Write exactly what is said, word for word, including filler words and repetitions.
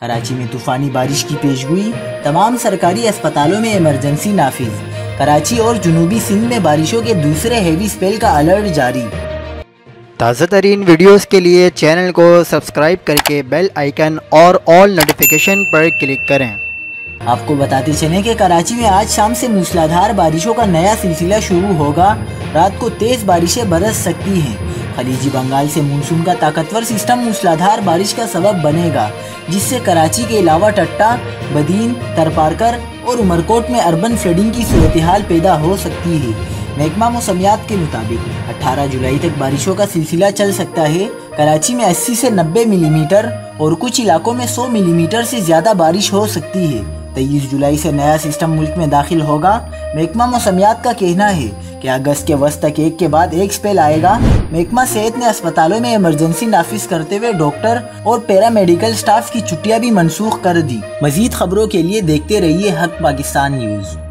कराची में तूफानी बारिश की पेशगोई, तमाम सरकारी अस्पतालों में इमरजेंसी नाफिज। कराची और जुनूबी सिंध में बारिशों के दूसरे हेवी स्पेल का अलर्ट जारी। ताज़ा तरीन वीडियोज़ के लिए चैनल को सब्सक्राइब करके बेल आइकन और ऑल नोटिफिकेशन पर क्लिक करें। आपको बताते चलें कि कराची में आज शाम से मूसलाधार बारिशों का नया सिलसिला शुरू होगा। रात को तेज़ बारिशें बरस सकती हैं। खलीजी बंगाल से मानसून का ताकतवर सिस्टम मूसलाधार बारिश का सबब बनेगा, जिससे कराची के अलावा टट्टा, बदीन, थरपारकर और उमरकोट में अर्बन फ्लडिंग की सूरतहाल पैदा हो सकती है। महकमा मौसमियात के मुताबिक अठारह जुलाई तक बारिशों का सिलसिला चल सकता है। कराची में अस्सी से नब्बे मिलीमीटर और कुछ इलाकों में सौ मिलीमीटर से ज़्यादा बारिश हो सकती है। तेईस जुलाई से नया सिस्टम मुल्क में दाखिल होगा। महकमा मौसमियात का कहना है कि अगस्त के वस्त तक एक के बाद एक स्पेल आएगा। महकमा सेहत ने अस्पतालों में इमरजेंसी नाफिज करते हुए डॉक्टर और पैरामेडिकल स्टाफ की छुट्टियां भी मंसूख कर दी। मजीद खबरों के लिए देखते रहिए हक पाकिस्तान न्यूज़।